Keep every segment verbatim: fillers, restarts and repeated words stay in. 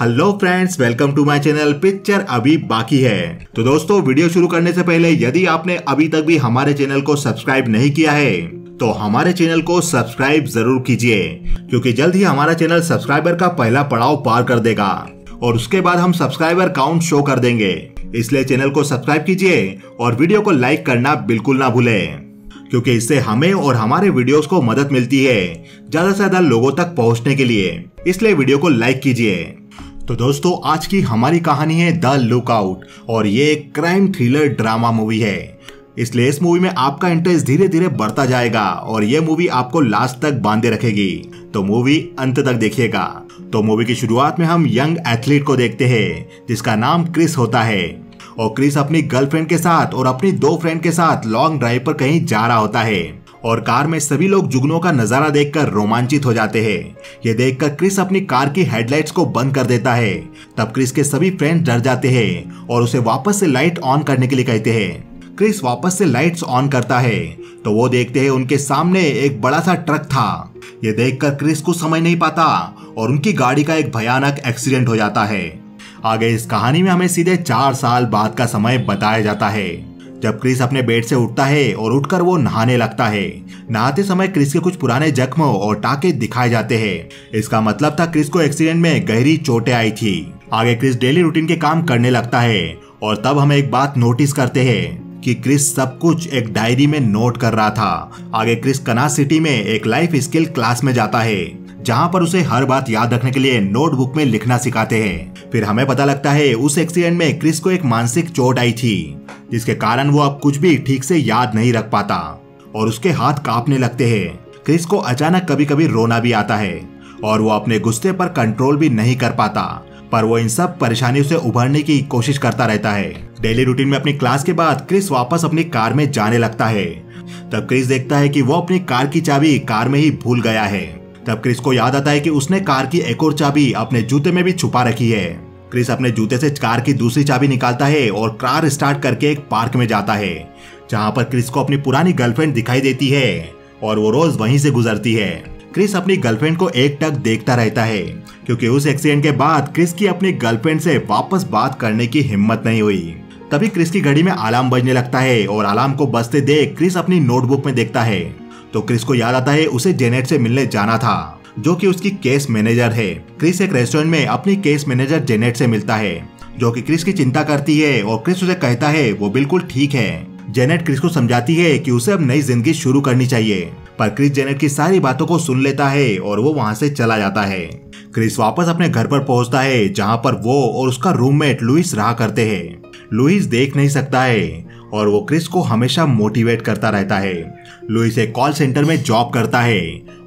Hello friends, welcome to my channel picture अभी बाकी है। तो दोस्तों, वीडियो शुरू करने से पहले यदि आपने अभी तक भी हमारे चैनल को सब्सक्राइब नहीं किया है तो हमारे चैनल को सब्सक्राइब जरूर कीजिए, क्योंकि जल्द ही हमारा चैनल सब्सक्राइबर का पहला पड़ाव पार कर देगा और उसके बाद हम सब्सक्राइबर काउंट शो कर देंगे। इसलिए चैनल को सब्सक्राइब कीजिए और वीडियो को लाइक करना बिल्कुल ना भूले, क्योंकि इससे हमें और हमारे वीडियोस को मदद मिलती है ज्यादा से ज्यादा लोगों तक पहुंचने के लिए। इसलिए वीडियो को लाइक कीजिए। तो दोस्तों, आज की हमारी कहानी है द लुकआउट और ये एक क्राइम थ्रिलर ड्रामा मूवी है। इसलिए इस मूवी में आपका इंटरेस्ट धीरे धीरे बढ़ता जाएगा और ये मूवी आपको लास्ट तक बांधे रखेगी, तो मूवी अंत तक देखिएगा। तो मूवी की शुरुआत में हम यंग एथलीट को देखते हैं जिसका नाम क्रिस होता है, और क्रिस अपनी गर्लफ्रेंड के साथ और अपनी दो फ्रेंड के साथ लॉन्ग ड्राइव पर कहीं जा रहा होता है और कार में सभी लोग जुगनों का नजारा देखकर रोमांचित हो जाते हैं। ये देखकर क्रिस अपनी कार की हेडलाइट्स को बंद कर देता है। तब क्रिस के सभी फ्रेंड्स डर जाते हैं और उसे वापस से लाइट ऑन करने के लिए कहते हैं। क्रिस वापस से लाइट्स ऑन करता है तो वो देखते हैं उनके सामने एक बड़ा सा ट्रक था। ये देखकर क्रिस कुछ समझ नहीं पाता और उनकी गाड़ी का एक भयानक एक्सीडेंट हो जाता है। आगे इस कहानी में हमें सीधे चार साल बाद का समय बताया जाता है, जब क्रिस अपने बेड से उठता है और उठकर वो नहाने लगता है। नहाते समय क्रिस के कुछ पुराने जख्म और टाके दिखाए जाते हैं। इसका मतलब था क्रिस को एक्सीडेंट में गहरी चोटें आई थी। आगे क्रिस डेली रूटीन के काम करने लगता है और तब हम एक बात नोटिस करते हैं कि क्रिस सब कुछ एक डायरी में नोट कर रहा था। आगे क्रिस कनास सिटी में एक लाइफ स्किल क्लास में जाता है, जहाँ पर उसे हर बात याद रखने के लिए नोटबुक में लिखना सिखाते हैं। फिर हमें पता लगता है उस एक्सीडेंट में क्रिस को एक मानसिक चोट आई थी, जिसके कारण वो अब कुछ भी ठीक से याद नहीं रख पाता और उसके हाथ कांपने लगते हैं। क्रिस को अचानक कभी कभी रोना भी आता है और वो अपने गुस्से पर कंट्रोल भी नहीं कर पाता, पर वो इन सब परेशानियों से उभरने की कोशिश करता रहता है। डेली रूटीन में अपनी क्लास के बाद क्रिस वापस अपनी कार में जाने लगता है। तब क्रिस देखता है कि वो अपनी कार की चाबी कार में ही भूल गया है। तब क्रिस को याद आता है कि उसने कार की एक और चाबी अपने जूते में भी छुपा रखी है। क्रिस अपने जूते से कार की दूसरी चाबी निकालता है और कार स्टार्ट करके एक पार्क में जाता है, जहां पर क्रिस को अपनी पुरानी गर्लफ्रेंड दिखाई देती है और वो रोज वहीं से गुजरती है। क्रिस अपनी गर्लफ्रेंड को एकटक देखता रहता है, क्योंकि उस एक्सीडेंट के बाद क्रिस की अपनी गर्लफ्रेंड से वापस बात करने की हिम्मत नहीं हुई। तभी क्रिस की घड़ी में अलार्म बजने लगता है और अलार्म को बजते देख क्रिस अपनी नोटबुक में देखता है। तो क्रिस को याद आता है उसे जेनेट से मिलने जाना था, जो कि उसकी केस मैनेजर है। क्रिस एक रेस्टोरेंट में अपनी केस मैनेजर जेनेट से मिलता है, जो कि क्रिस की चिंता करती है और क्रिस उसे कहता है वो बिल्कुल ठीक है। जेनेट क्रिस को समझाती है कि उसे अब नई जिंदगी शुरू करनी चाहिए, पर क्रिस जेनेट की सारी बातों को सुन लेता है और वो वहाँ से चला जाता है। क्रिस वापस अपने घर पर पहुँचता है, जहाँ पर वो और उसका रूममेट लुइस रहा करते हैं। लुइस देख नहीं सकता है और वो क्रिस को हमेशा मोटिवेट करता रहता है। लुइस एक कॉल सेंटर में जॉब करता है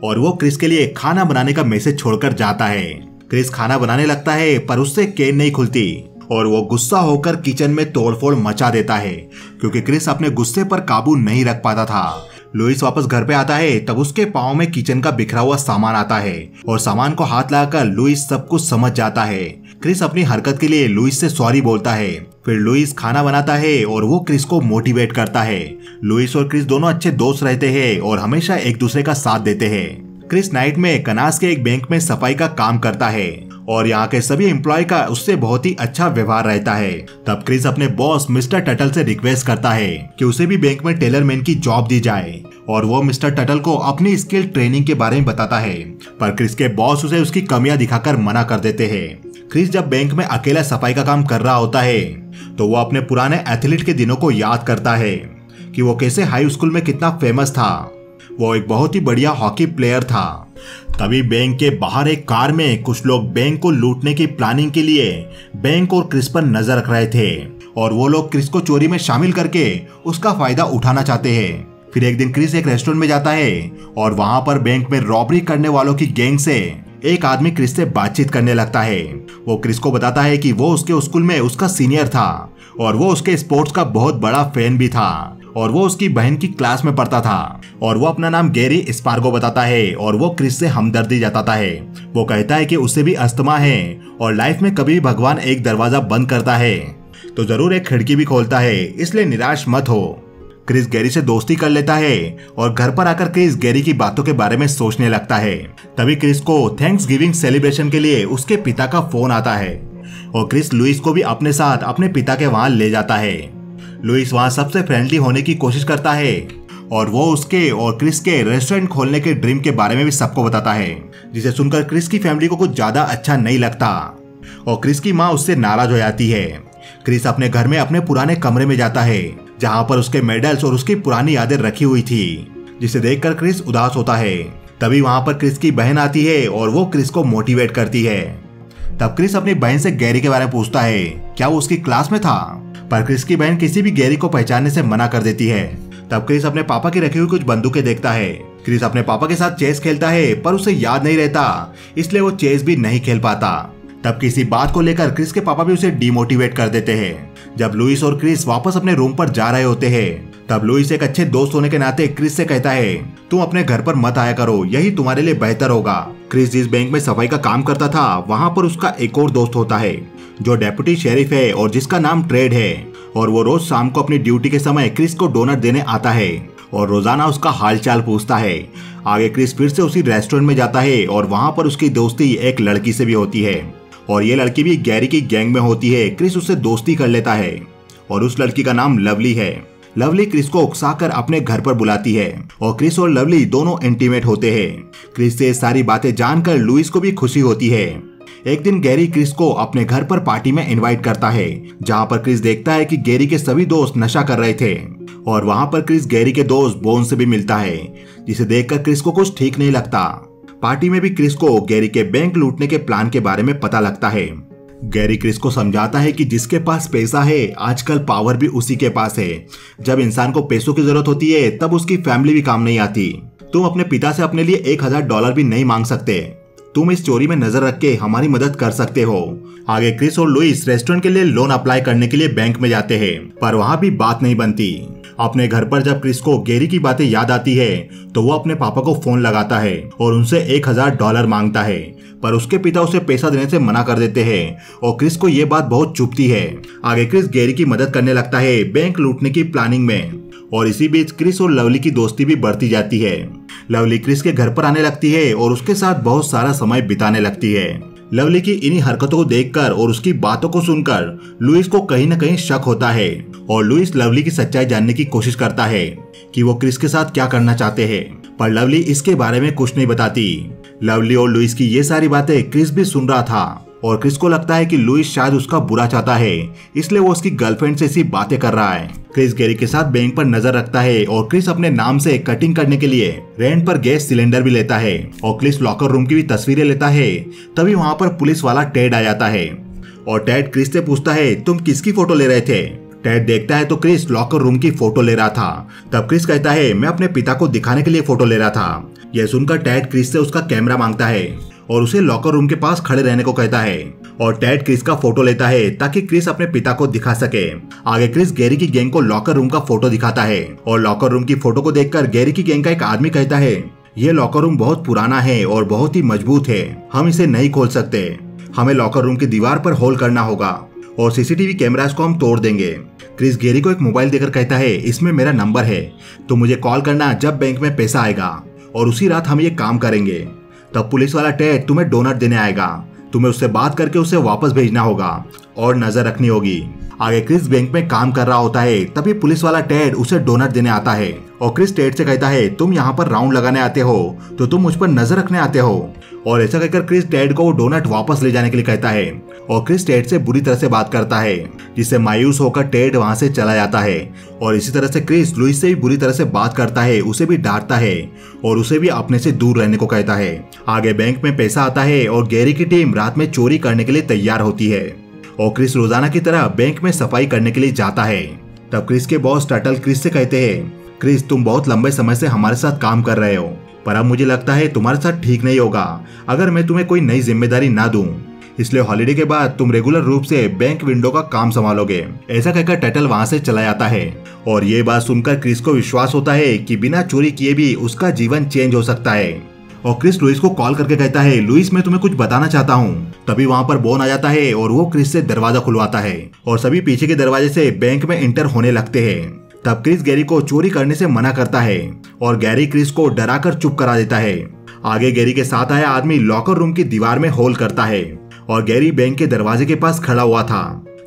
और वो क्रिस के लिए खाना बनाने का मैसेज छोड़कर जाता है। क्रिस खाना बनाने लगता है पर उससे केन नहीं खुलती और वो गुस्सा होकर किचन में तोड़फोड़ मचा देता है, क्योंकि क्रिस अपने गुस्से पर काबू नहीं रख पाता था। लुइस वापस घर पे आता है, तब उसके पाँव में किचन का बिखरा हुआ सामान आता है और सामान को हाथ लगाकर लुइस सब कुछ समझ जाता है। क्रिस अपनी हरकत के लिए लुइस से सॉरी बोलता है। फिर लुइस खाना बनाता है और वो क्रिस को मोटिवेट करता है। लुइस और क्रिस दोनों अच्छे दोस्त रहते हैं और हमेशा एक दूसरे का साथ देते हैं। क्रिस नाइट में कनास के एक बैंक में सफाई का काम करता है और यहाँ के सभी एम्प्लॉय का उससे बहुत ही अच्छा व्यवहार रहता है। तब क्रिस अपने बॉस मिस्टर टर्टल से रिक्वेस्ट करता है कि उसे भी बैंक में टेलरमैन की जॉब दी जाए और वो मिस्टर टर्टल को अपनी स्किल ट्रेनिंग के बारे में बताता है, पर क्रिस के बॉस उसे उसकी कमियां दिखाकर मना कर देते हैं। क्रिस जब बैंक में अकेला सफाई का काम कर रहा होता है तो वो अपने पुराने एथलीट के दिनों को याद करता है कि वो कैसे हाई स्कूल में कितना फेमस था। वो एक बहुत ही बढ़िया हॉकी प्लेयर था। तभी बैंक के बाहर एक कार में कुछ लोग बैंक को लूटने की प्लानिंग के लिए बैंक और क्रिस पर नजर रख रहे थे और वो लोग क्रिस को चोरी में शामिल करके उसका फायदा उठाना चाहते हैं। फिर एक दिन क्रिस एक रेस्टोरेंट में जाता है और वहां पर बैंक में रॉबरी करने वालों की गैंग से एक आदमी क्रिस से बातचीत करने लगता है। वो क्रिस को बताता है कि वो उसके स्कूल में उसका सीनियर था और वो उसके स्पोर्ट्स का बहुत बड़ा फैन भी था और वो उसकी बहन की क्लास में पढ़ता था और वो अपना नाम गैरी स्पार्गो बताता है और वो क्रिस से हमदर्दी जताता है। वो कहता है कि उसे भी अस्थमा है और लाइफ में कभी भगवान एक दरवाजा बंद करता है तो जरूर एक खिड़की भी खोलता है, इसलिए निराश मत हो। क्रिस गैरी से दोस्ती कर लेता है और घर पर आकर क्रिस गैरी की बातों के बारे में सोचने लगता है। तभी क्रिस को थैंक्स गिविंग सेलिब्रेशन के लिए उसके पिता का फोन आता है और क्रिस लुइस को भी अपने साथ अपने पिता के वहां ले जाता है। लुइस वहां सबसे फ्रेंडली होने की कोशिश करता है और वो उसके और क्रिस के रेस्टोरेंट खोलने के ड्रीम के बारे में भी सबको बताता है, जिसे सुनकर क्रिस की फैमिली को कुछ ज्यादा अच्छा नहीं लगता और क्रिस की माँ उससे नाराज हो जाती है। क्रिस अपने घर में अपने पुराने कमरे में जाता है जहाँ पर उसके मेडल्स और उसकी पुरानी यादें रखी हुई थी, जिसे देखकर क्रिस उदास होता है। तभी वहाँ पर क्रिस की बहन आती है और वो क्रिस को मोटिवेट करती है। तब क्रिस अपनी बहन से गैरी के बारे में पूछता है क्या वो उसकी क्लास में था, पर क्रिस की बहन किसी भी गैरी को पहचानने से मना कर देती है। तब क्रिस अपने पापा की रखी हुई कुछ बंदूकें देखता है। क्रिस अपने पापा के साथ चेस खेलता है पर उसे याद नहीं रहता, इसलिए वो चेस भी नहीं खेल पाता। तब किसी बात को लेकर क्रिस के पापा भी उसे डिमोटिवेट कर देते हैं। जब लुइस और क्रिस वापस अपने रूम पर जा रहे होते हैं, तब लुइस एक अच्छे दोस्त होने के नाते क्रिस से कहता है तुम अपने घर पर मत आया करो, यही तुम्हारे लिए बेहतर होगा। क्रिस जिस बैंक में सफाई का काम करता था वहाँ पर उसका एक और दोस्त होता है जो डेप्यूटी शेरिफ है और जिसका नाम ट्रेड है, और वो रोज शाम को अपनी ड्यूटी के समय क्रिस को डोनट देने आता है और रोजाना उसका हालचाल पूछता है। आगे क्रिस फिर से उसी रेस्टोरेंट में जाता है और वहाँ पर उसकी दोस्ती एक लड़की से भी होती है और ये लड़की भी गैरी की गैंग में होती है। क्रिस उससे दोस्ती कर लेता है और उस लड़की का नाम लवली है। लवली क्रिस को उकसाकर अपने घर पर बुलाती है और क्रिस और लवली दोनों इंटीमेट होते हैं। क्रिस से सारी बातें जानकर लुइस को भी खुशी होती है। एक दिन गैरी क्रिस को अपने घर पर पार्टी में इनवाइट करता है, जहाँ पर क्रिस देखता है कि गैरी के सभी दोस्त नशा कर रहे थे और वहाँ पर क्रिस गैरी के दोस्त बोन से भी मिलता है, जिसे देखकर क्रिस को कुछ ठीक नहीं लगता। पार्टी में भी क्रिस को गैरी के बैंक लूटने के प्लान के बारे में पता लगता है। गैरी क्रिस को समझाता है कि जिसके पास पैसा है आजकल पावर भी उसी के पास है। जब इंसान को पैसों की जरूरत होती है तब उसकी फैमिली भी काम नहीं आती। तुम अपने पिता से अपने लिए एक हजार डॉलर भी नहीं मांग सकते। तुम इस चोरी में नजर रख के हमारी मदद कर सकते हो। आगे क्रिस और लुइस रेस्टोरेंट के लिए लोन अप्लाई करने के लिए बैंक में जाते हैं, पर वहाँ भी बात नहीं बनती। अपने घर पर जब क्रिस को गैरी की बातें याद आती है तो वो अपने पापा को फोन लगाता है और उनसे एक हजार डॉलर मांगता है, पर उसके पिता उसे पैसा देने से मना कर देते हैं और क्रिस को ये बात बहुत चुभती है। आगे क्रिस गैरी की मदद करने लगता है बैंक लूटने की प्लानिंग में और इसी बीच क्रिस और लवली की दोस्ती भी बढ़ती जाती है। लवली क्रिस के घर पर आने लगती है और उसके साथ बहुत सारा समय बिताने लगती है। लवली की इन्हीं हरकतों को देखकर और उसकी बातों को सुनकर लुइस को कहीं न कहीं शक होता है और लुइस लवली की सच्चाई जानने की कोशिश करता है कि वो क्रिस के साथ क्या करना चाहते हैं, पर लवली इसके बारे में कुछ नहीं बताती। लवली और लुइस की ये सारी बातें क्रिस भी सुन रहा था और क्रिस को लगता है कि लुइस शायद उसका बुरा चाहता है, इसलिए वो उसकी गर्लफ्रेंड से ऐसी बातें कर रहा है। क्रिस गैरी के साथ बैंक पर नजर रखता है और क्रिस अपने नाम से कटिंग करने के लिए रेंट पर गैस सिलेंडर भी लेता है और क्रिस लॉकर रूम की भी तस्वीरें लेता है। तभी वहां पर पुलिस वाला टेड आ जाता है और टेड क्रिस से पूछता है तुम किसकी फोटो ले रहे थे। टेड देखता है तो क्रिस लॉकर रूम की फोटो ले रहा था। तब क्रिस कहता है मैं अपने पिता को दिखाने के लिए फोटो ले रहा था। यह सुनकर टेड क्रिस से उसका कैमरा मांगता है और उसे लॉकर रूम के पास खड़े रहने को कहता है और टेड क्रिस का फोटो लेता है ताकि क्रिस अपने पिता को दिखा सके। आगे क्रिस गैरी की गैंग को लॉकर रूम का फोटो दिखाता है और लॉकर रूम की फोटो को देखकर गैरी की गैंग का एक आदमी कहता है ये लॉकर रूम बहुत पुराना है और बहुत ही मजबूत है, हम इसे नहीं खोल सकते। हमें लॉकर रूम की दीवार पर होल करना होगा और सीसीटीवी कैमरास को हम तोड़ देंगे। क्रिस गैरी को एक मोबाइल देकर कहता है इसमें मेरा नंबर है, तो मुझे कॉल करना जब बैंक में पैसा आएगा और उसी रात हम ये काम करेंगे। तब पुलिस वाला टेड तुम्हें डोनट देने आएगा, तुम्हें उससे बात करके उसे वापस भेजना होगा और नजर रखनी होगी। आगे क्रिस बैंक में काम कर रहा होता है, तभी पुलिस वाला टेड उसे डोनट देने आता है और क्रिस टेड से कहता है तुम यहाँ पर राउंड लगाने आते हो तो तुम मुझ पर नजर रखने आते हो, और ऐसा कहकर क्रिस टेड को वो डोनट वापस ले जाने के लिए कहता है और क्रिस टेड से बुरी तरह से बात करता है, जिससे मायूस होकर टेड वहाँ से चला जाता है। और इसी तरह से क्रिस लुइस से भी बुरी तरह से बात करता है, उसे भी डांटता है और उसे भी अपने से दूर रहने को कहता है। आगे बैंक में पैसा आता है और गैरी की टीम रात में चोरी करने के लिए तैयार होती है और क्रिस रोजाना की तरह बैंक में सफाई करने के लिए जाता है। तब क्रिस के बॉस टर्टल क्रिस से कहते हैं क्रिस तुम बहुत लंबे समय से हमारे साथ काम कर रहे हो, पर अब मुझे लगता है तुम्हारे साथ ठीक नहीं होगा अगर मैं तुम्हें कोई नई जिम्मेदारी ना दूं, इसलिए हॉलीडे के बाद तुम रेगुलर रूप से बैंक विंडो का काम संभालोगे। ऐसा कहकर टर्टल वहाँ से चला जाता है और ये बात सुनकर क्रिस को विश्वास होता है कि बिना चोरी किए भी उसका जीवन चेंज हो सकता है। और क्रिस लुइस को कॉल करके कहता है लुइस मैं तुम्हें कुछ बताना चाहता हूँ। तभी वहाँ पर बोन आ जाता है और वो क्रिस से दरवाजा खुलवाता है और सभी पीछे के दरवाजे से बैंक में इंटर होने लगते हैं। तब क्रिस गैरी को चोरी करने से मना करता है और गैरी क्रिस को डराकर चुप करा देता है। आगे गैरी के साथ आया आदमी लॉकर रूम की दीवार में होल करता है और गैरी बैंक के दरवाजे के पास खड़ा हुआ था।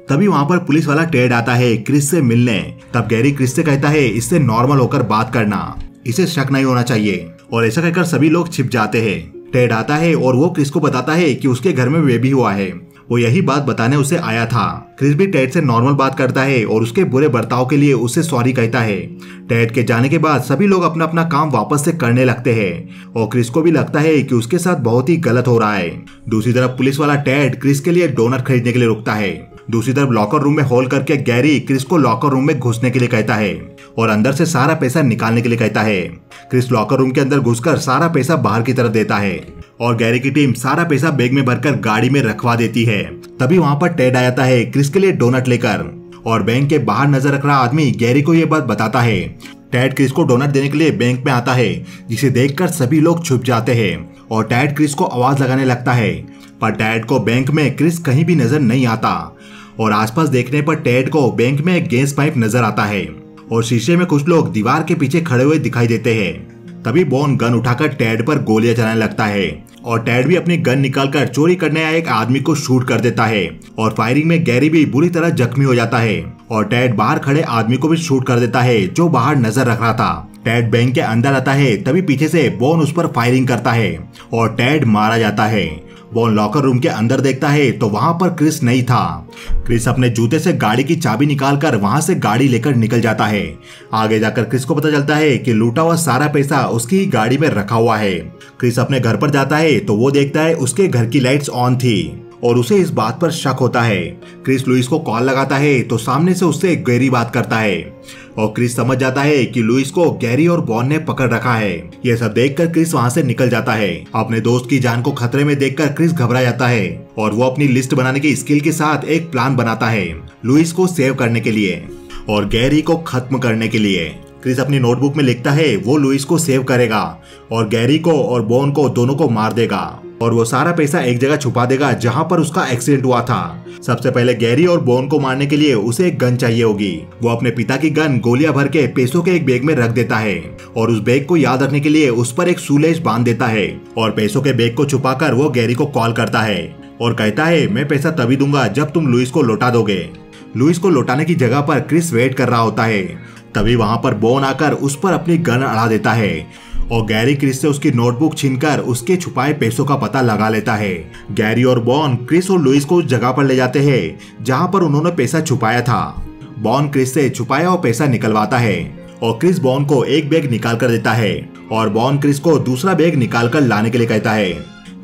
तभी वहाँ पर पुलिस वाला टेड आता है क्रिस से मिलने। तब गैरी क्रिस से कहता है इससे नॉर्मल होकर बात करना, इसे शक नहीं होना चाहिए, और ऐसा कहकर सभी लोग छिप जाते हैं। टेड आता है और वो क्रिस को बताता है कि उसके घर में बेबी हुआ है, वो यही बात बताने उसे आया था। क्रिस भी टेड से नॉर्मल बात करता है और उसके बुरे बर्ताव के लिए उसे सॉरी कहता है। टेड के जाने के बाद सभी लोग अपना अपना काम वापस से करने लगते हैं और क्रिस को भी लगता है कि उसके साथ बहुत ही गलत हो रहा है। दूसरी तरफ पुलिस वाला टेड क्रिस के लिए डोनट खरीदने के लिए रुकता है। दूसरी तरफ लॉकर रूम में होल करके गैरी क्रिस को लॉकर रूम में घुसने के लिए कहता है और अंदर से सारा पैसा निकालने के लिए कहता है। क्रिस लॉकर रूम के अंदर घुसकर सारा पैसा बाहर की तरफ देता है और गैरी की टीम सारा पैसा बैग में भरकर गाड़ी में रखवा देती है। तभी वहाँ पर टेड आ जाता है क्रिस के लिए डोनट लेकर और बैंक के बाहर नजर रख रहा आदमी गैरी को ये बात बताता है। टेड क्रिस को डोनट देने के लिए बैंक में आता है जिसे देखकर सभी लोग छुप जाते हैं और टेड क्रिस को आवाज लगाने लगता है, पर टेड को बैंक में क्रिस कहीं भी नजर नहीं आता और आसपास देखने पर टेड को बैंक में एक गैस पाइप नजर आता है और शीशे में कुछ लोग दीवार के पीछे खड़े हुए दिखाई देते हैं। तभी बोन गन उठाकर टेड पर गोलियां चलाने लगता है और टेड भी अपनी गन निकालकर चोरी करने आए एक आदमी को शूट कर देता है और फायरिंग में गैरी भी बुरी तरह जख्मी हो जाता है और टेड बाहर खड़े आदमी को भी शूट कर देता है जो बाहर नजर रख रहा था। टेड बैंक के अंदर आता है तभी पीछे से बोन उस पर फायरिंग करता है और टेड मारा जाता है। बोन लॉकर रूम के अंदर देखता है तो वहाँ पर क्रिस नहीं था। क्रिस अपने जूते से गाड़ी की चाबी निकालकर वहाँ से गाड़ी लेकर निकल जाता है। आगे जाकर क्रिस को पता चलता है कि लूटा हुआ सारा पैसा उसकी ही गाड़ी में रखा हुआ है। क्रिस अपने घर पर जाता है तो वो देखता है उसके घर की लाइट्स ऑन थी और उसे इस बात पर शक होता है। क्रिस लुइस को कॉल लगाता है तो सामने से उससे गैरी बात करता है और क्रिस समझ जाता है कि लुइस को गैरी और बॉन ने पकड़ रखा है। यह सब देखकर क्रिस वहां से निकल जाता है। अपने दोस्त की जान को खतरे में देखकर क्रिस घबरा जाता है और वो अपनी लिस्ट बनाने की स्किल के साथ एक प्लान बनाता है लुइस को सेव करने के लिए और गैरी को खत्म करने के लिए। क्रिस अपनी नोटबुक में लिखता है वो लुइस को सेव करेगा और गैरी को और बॉन को दोनों को मार देगा और वो सारा पैसा एक जगह छुपा देगा जहाँ पर उसका एक्सीडेंट हुआ था। सबसे पहले गैरी और बोन को मारने के लिए उसे एक गन चाहिए होगी। वो अपने पिता की गन गोलियां भर के पैसों के एक बैग में रख देता है और उस बैग को याद रखने के लिए उस पर एक सूलेज बांध देता है और पैसों के बैग को छुपाकर वो गैरी को कॉल करता है और कहता है मैं पैसा तभी दूंगा जब तुम लुइस को लौटा दोगे। लुइस को लौटाने की जगह पर क्रिस वेट कर रहा होता है। तभी वहाँ पर बोन आकर उस पर अपनी गन अड़ा देता है और गैरी क्रिस से उसकी नोटबुक छीनकर उसके छुपाए पैसों का पता लगा लेता है। गैरी और बॉन क्रिस और लुइस को उस जगह पर ले जाते हैं जहां पर उन्होंने पैसा छुपाया था। बॉन क्रिस से छुपाया और पैसा निकलवाता है और क्रिस बॉन को एक बैग निकाल कर देता है और बॉन क्रिस को दूसरा बैग निकाल कर लाने के लिए कहता है।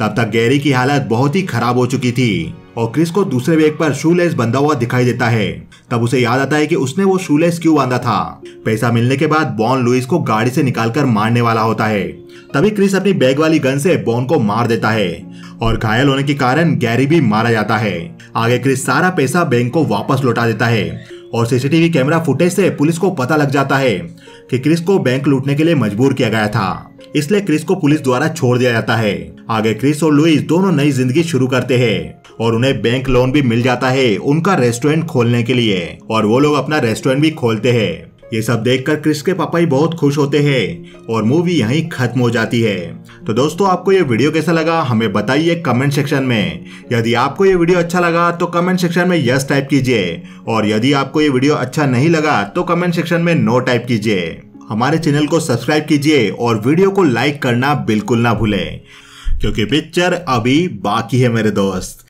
तब तक गैरी की हालत बहुत ही खराब हो चुकी थी और क्रिस को दूसरे बैग पर शूलेस बंधा हुआ दिखाई देता है। तब उसे याद आता है कि उसने वो शूलेस क्यों बांधा था। पैसा मिलने के बाद बॉन लुइस को गाड़ी से निकालकर मारने वाला होता है। तभी क्रिस अपनी बैग वाली गन से बॉन को मार देता है और घायल होने के कारण गैरी भी मारा जाता है। आगे क्रिस सारा पैसा बैंक को वापस लौटा देता है और सीसीटीवी कैमरा फुटेज से पुलिस को पता लग जाता है कि क्रिस को बैंक लूटने के लिए मजबूर किया गया था, इसलिए क्रिस को पुलिस द्वारा छोड़ दिया जाता है। आगे क्रिस और लुइस दोनों नई जिंदगी शुरू करते हैं और उन्हें बैंक लोन भी मिल जाता है उनका रेस्टोरेंट खोलने के लिए और वो लोग अपना रेस्टोरेंट भी खोलते हैं। ये सब देखकर क्रिस के पापा ही बहुत खुश होते हैं और मूवी यहीं खत्म हो जाती है। तो दोस्तों आपको ये वीडियो कैसा लगा हमें बताइए कमेंट सेक्शन में। यदि आपको ये वीडियो अच्छा लगा तो कमेंट सेक्शन में यस टाइप कीजिए और यदि आपको ये वीडियो अच्छा नहीं लगा तो कमेंट सेक्शन में नो टाइप कीजिए। हमारे चैनल को सब्सक्राइब कीजिए और वीडियो को लाइक करना बिल्कुल ना भूलें क्योंकि पिक्चर अभी बाकी है मेरे दोस्त।